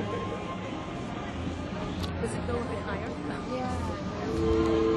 Does it go a bit higher? Yeah.